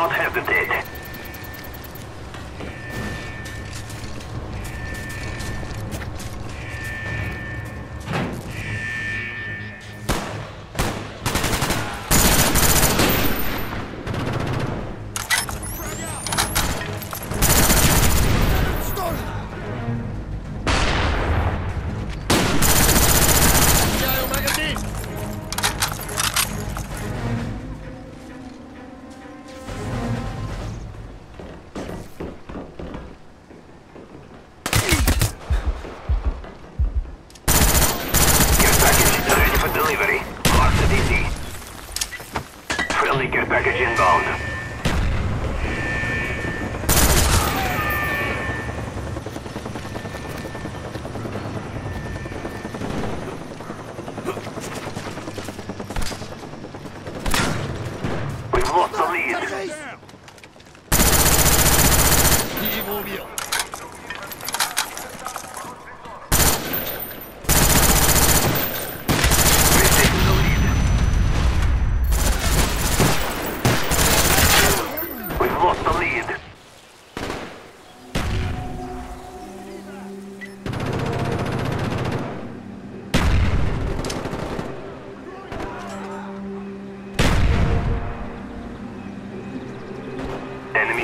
not hesitate.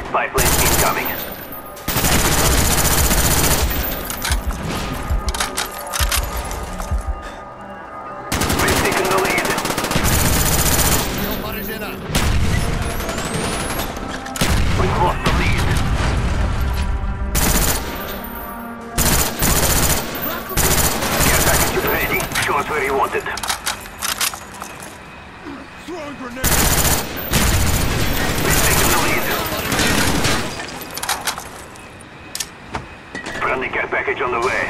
Spy plane incoming. We've taken the lead. We've lost the lead. Care package is ready. Show us where you want it. Throwing grenade. Friendly care package on the way.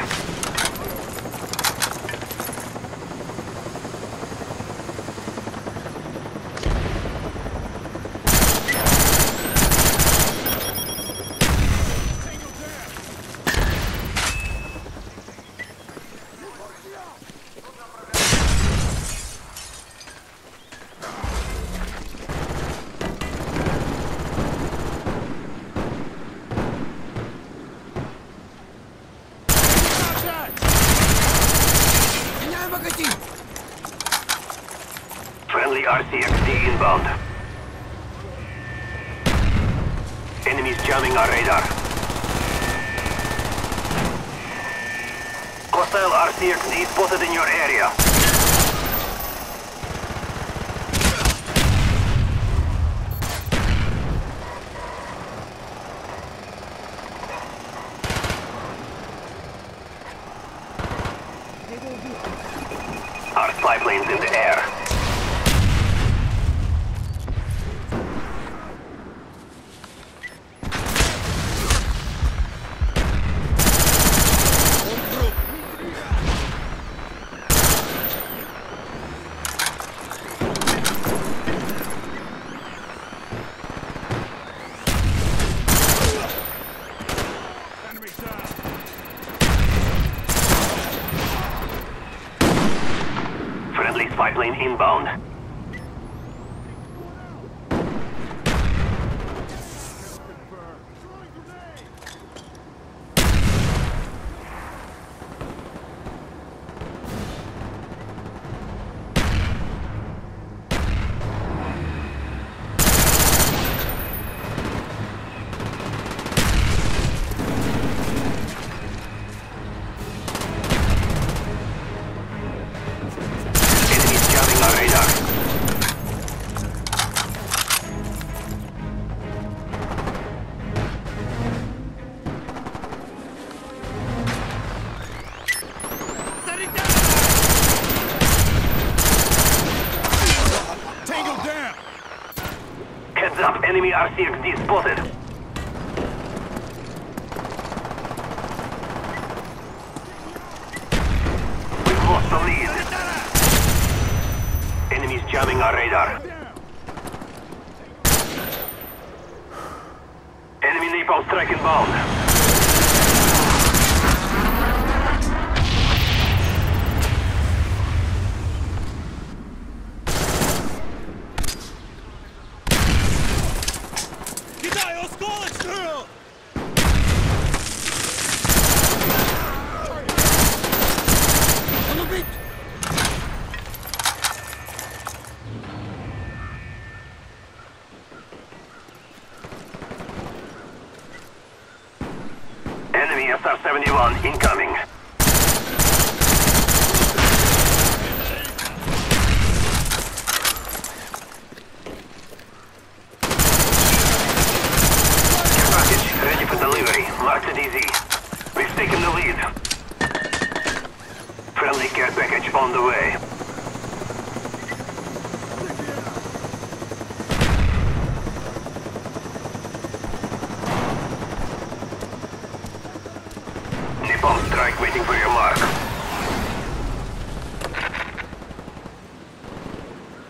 Friendly RCXD inbound. Enemies jamming our radar. Hostile RCXD spotted in your area. Our spy plane's in the air. Spy plane inbound. Enemy RCXD spotted. We've lost the lead. Enemies jamming our radar. Enemy napalm strike inbound. SR-71 incoming. Package ready for delivery. Marked it easy. We've taken the lead. Friendly care package on the way. Napalm strike waiting for your mark.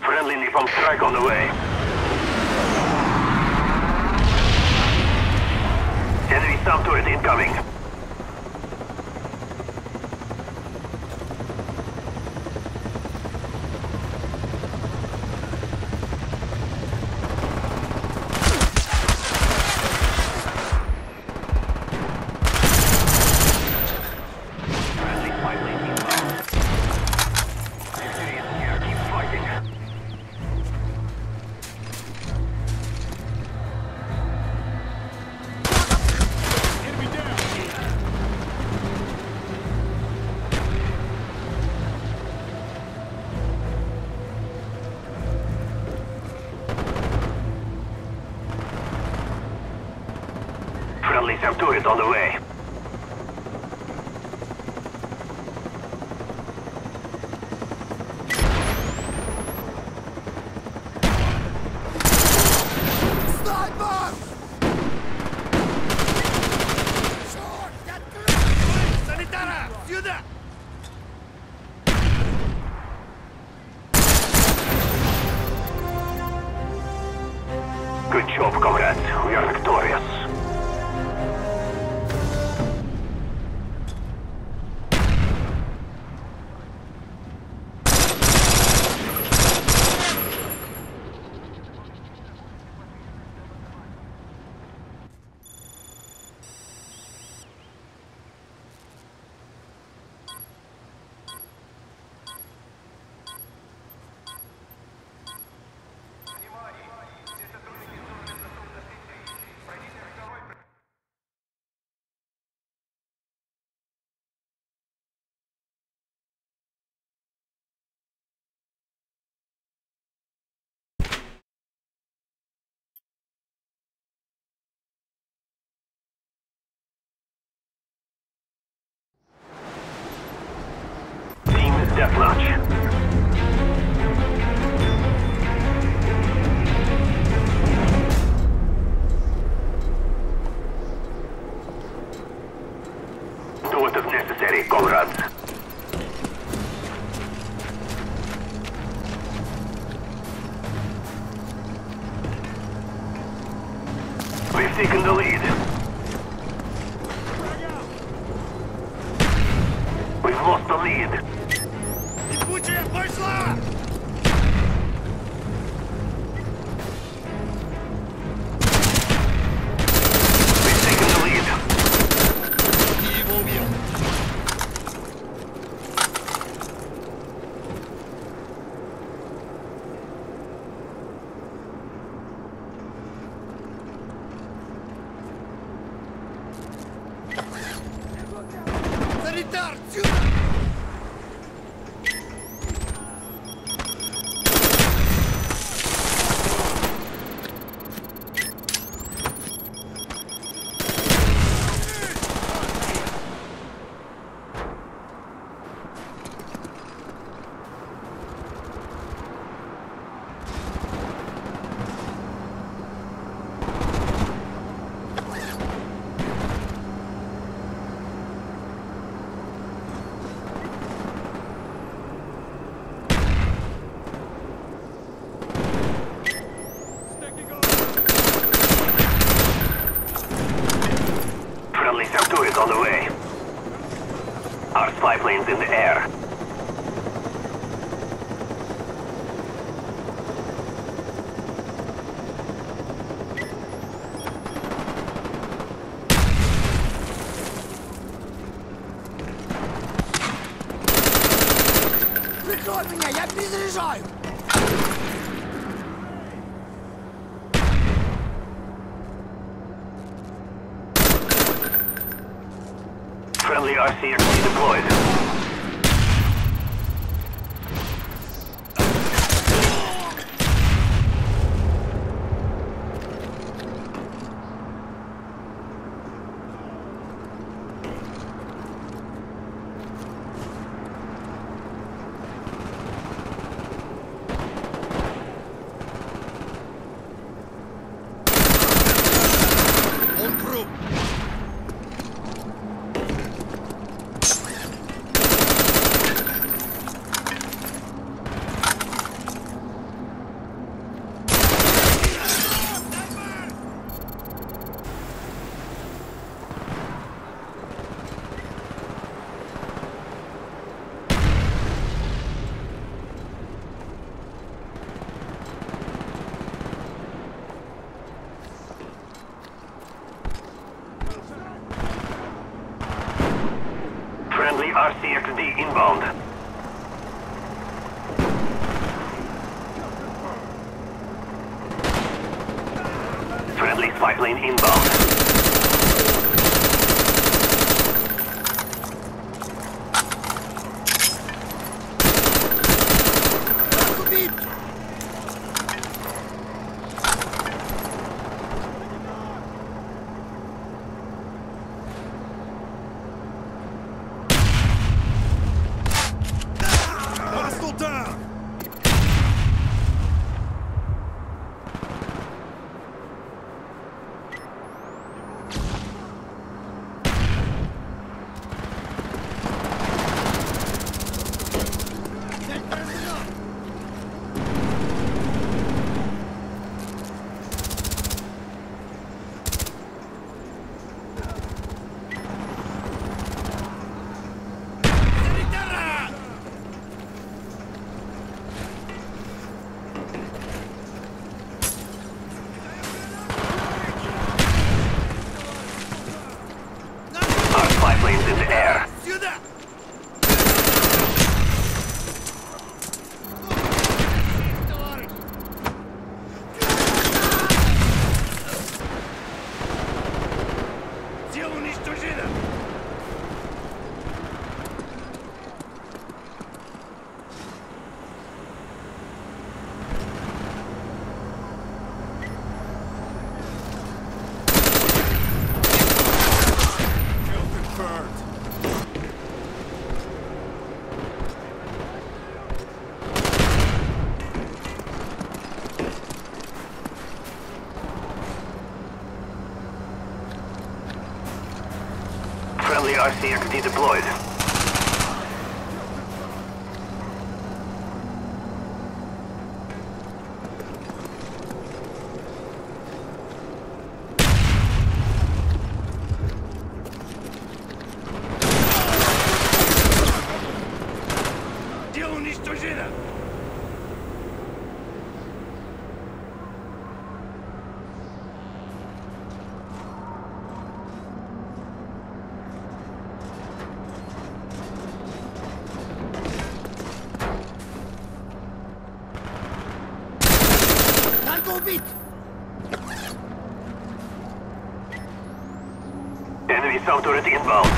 Friendly Napalm strike on the way. Enemy sub turret incoming. Sub-turret on the way. Good job, comrades. We are victorious. Deathmatch. Do it if necessary, comrades. We've taken the lead. We've lost the lead. Бегучая пошла! И его убил. Санитар, сюда! On the way. Our spy plane's in the air. перезаряжаю! Friendly RCXD deployed. RCXD inbound. Friendly spy plane inbound. RCXD deployed. Дело уничтожено. Enemy south turret inbound.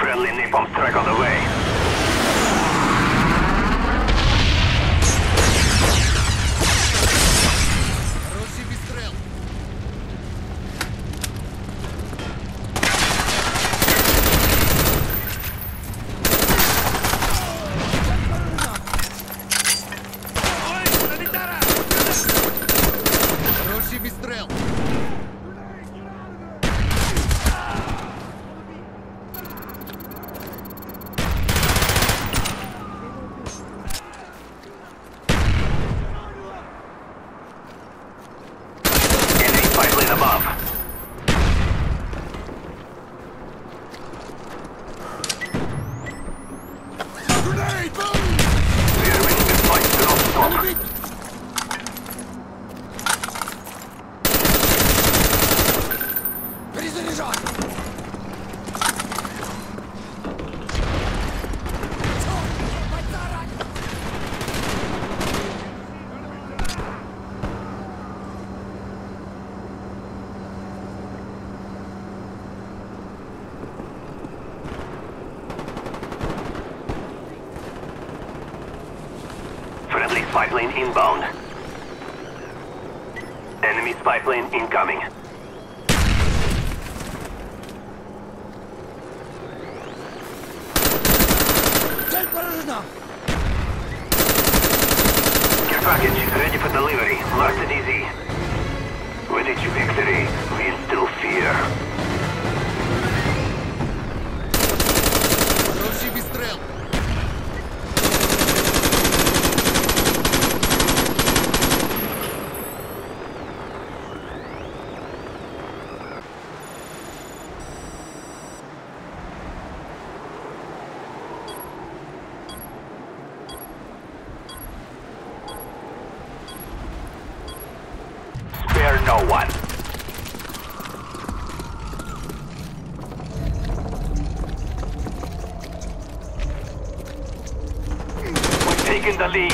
Friendly napalm strike on the way. Spy plane inbound. Enemy spy plane incoming. Цель поражена. Care package ready for delivery. Locked and easy. We reach victory. Win through fear. Хороший выстрел. No one. We've taken the lead.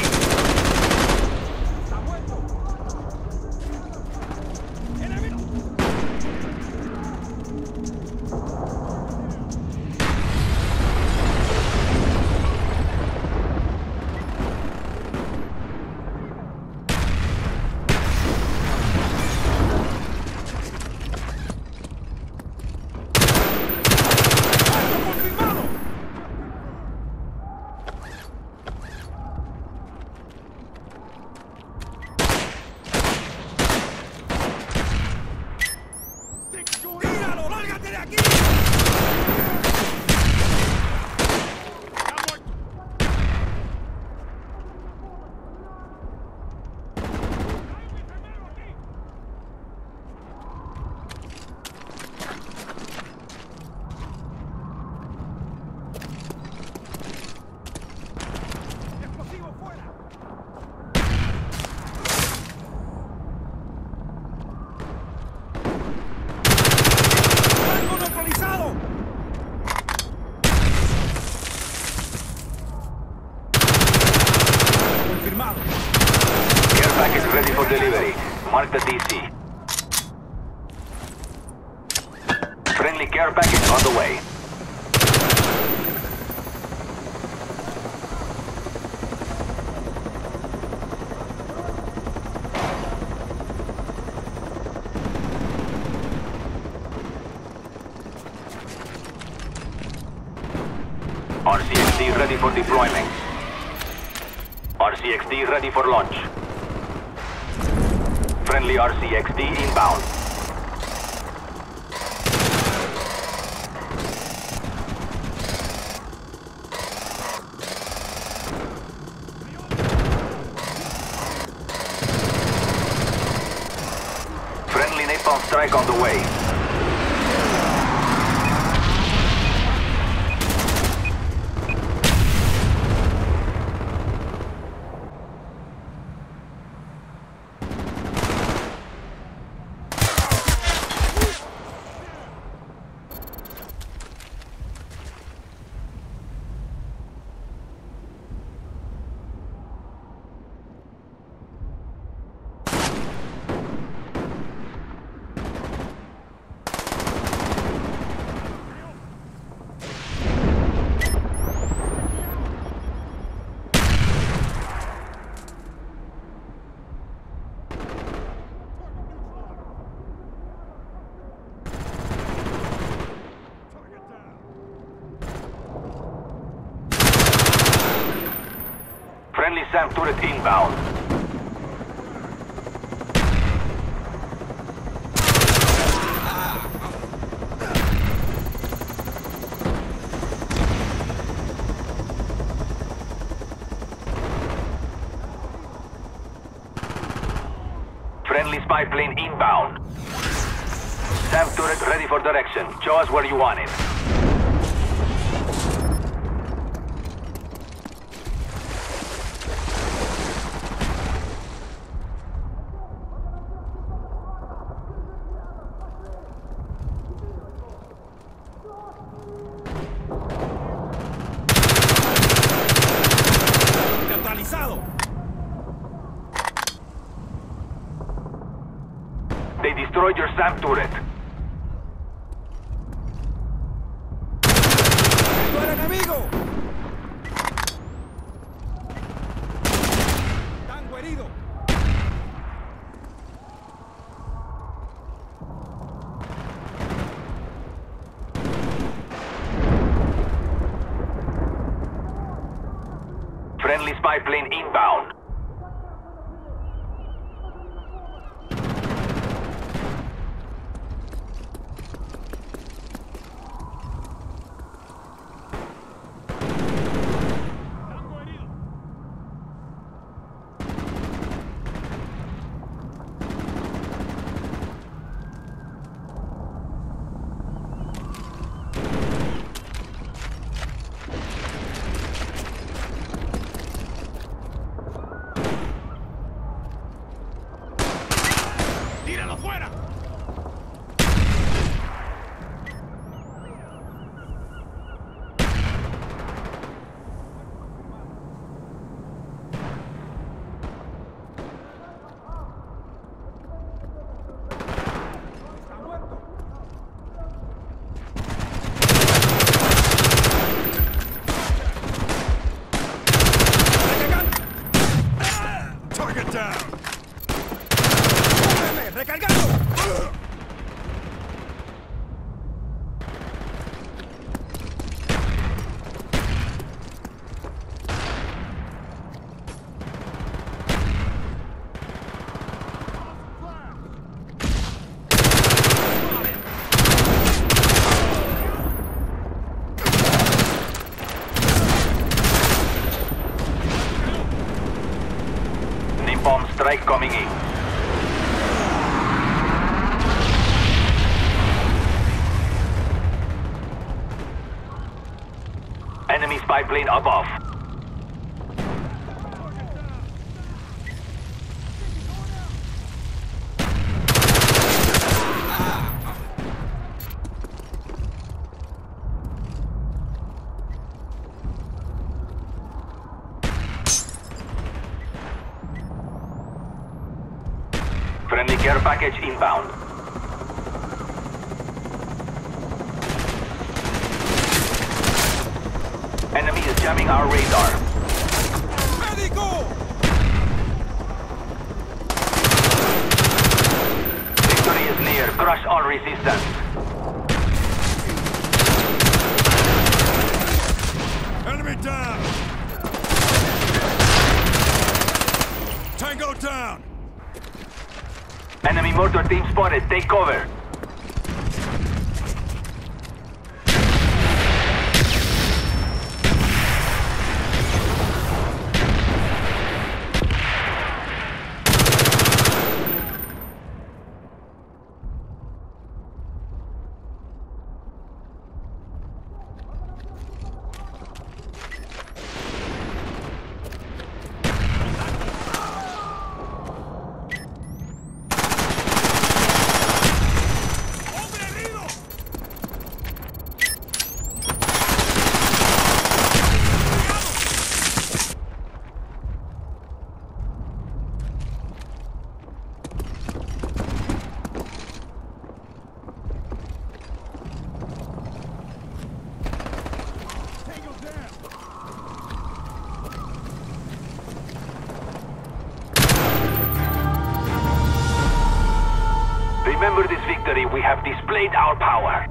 Mark the DC. Friendly care package on the way. RCXD ready for deployment. RCXD ready for launch. Friendly RCXD inbound. Friendly napalm strike on the way. Friendly SAM turret inbound. Friendly spy plane inbound. SAM turret ready for direction. Show us where you want it. They destroyed your SAM turret. spy plane inbound. Strike coming in. Enemy spy plane above. Friendly care package inbound. Enemy is jamming our radar. Ready, go! Victory is near. Crush all resistance. Enemy down! Tango down! Enemy mortar team spotted. Take cover. Remember this victory, we have displayed our power.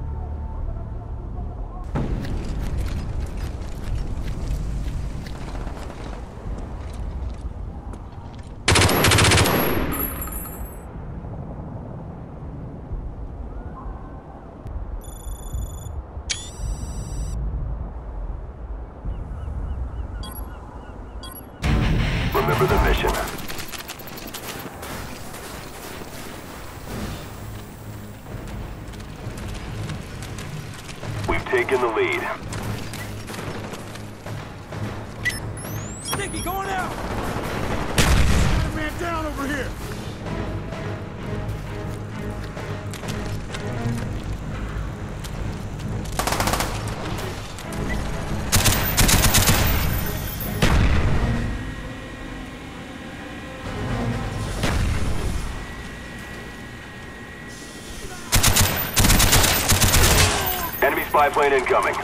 Remember the mission. Taking the lead. Stinky going out! Man down over here! Enemy spy plane incoming.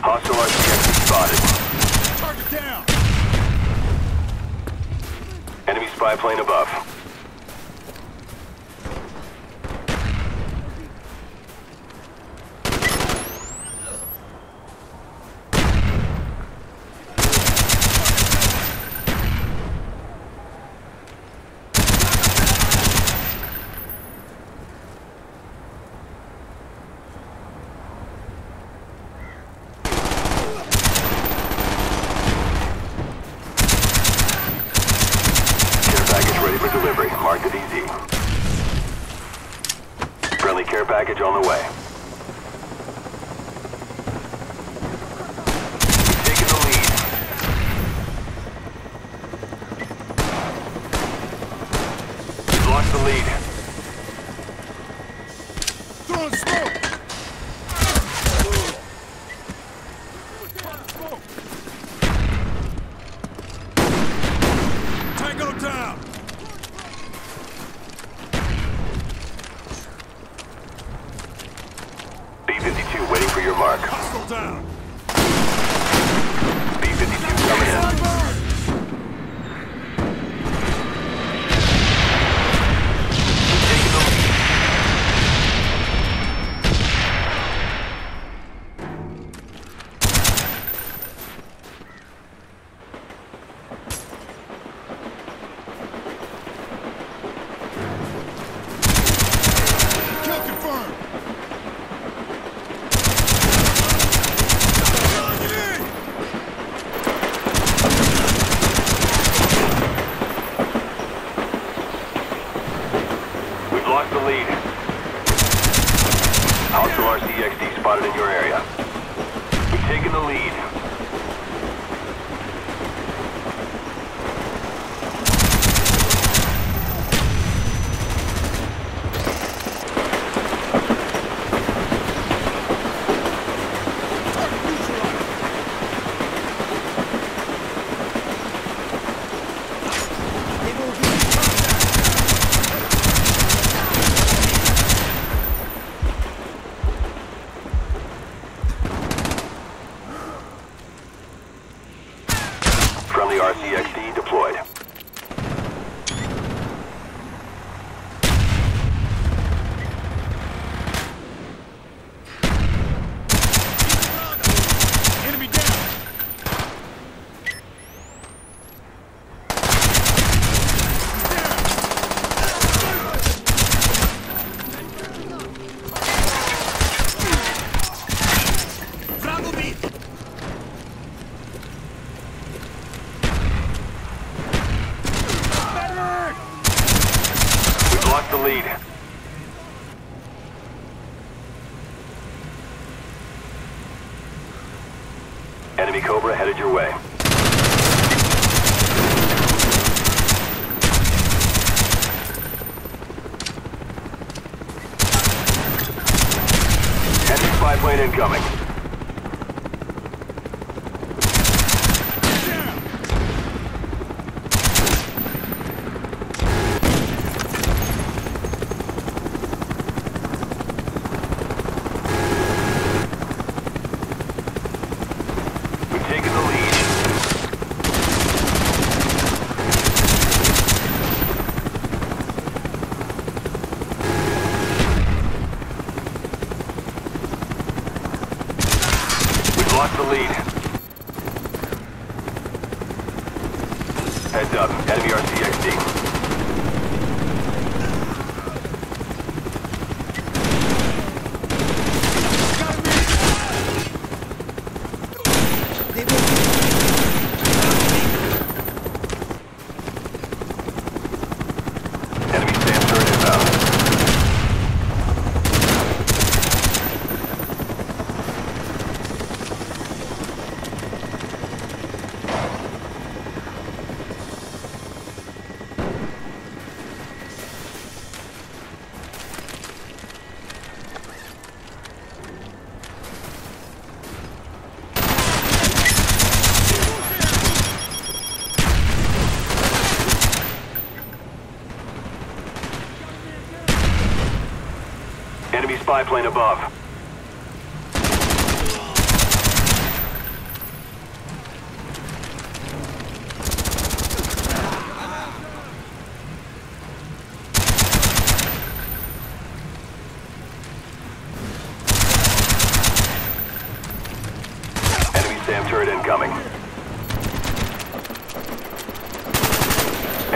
Hostile RCXD spotted. Target down. Enemy spy plane above. Mark it easy. Friendly care package on the way. We've taken the lead. We've lost the lead. Throwing smoke! Tango down! Waiting for your mark. Hostile down. B-52 coming in. Kill confirmed. Lost the lead. Hostile RCXD spotted in your area. We've taken the lead. Friendly RCXD deployed. Enemy down. Bravo beat. Lost the lead. Enemy Cobra headed your way. Enemy spy plane incoming. Taking the lead. We've lost the lead. Heads up, enemy RCXD. Enemy spy plane above. turret incoming.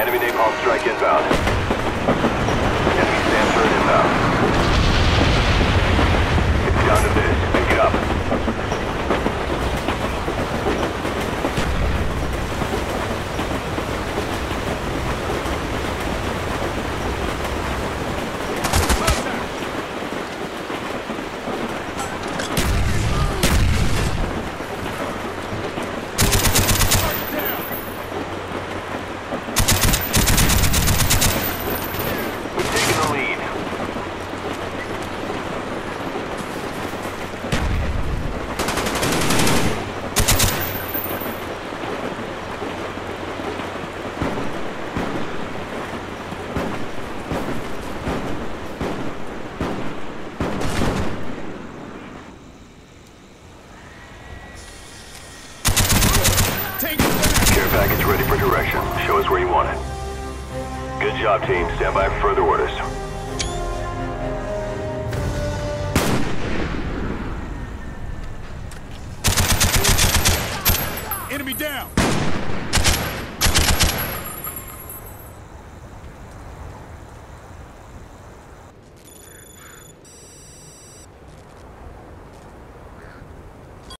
Enemy napalm strike inbound. Enemy SAM turret inbound. It's down to this. Pick it up. Team, stand by for further orders. Enemy down!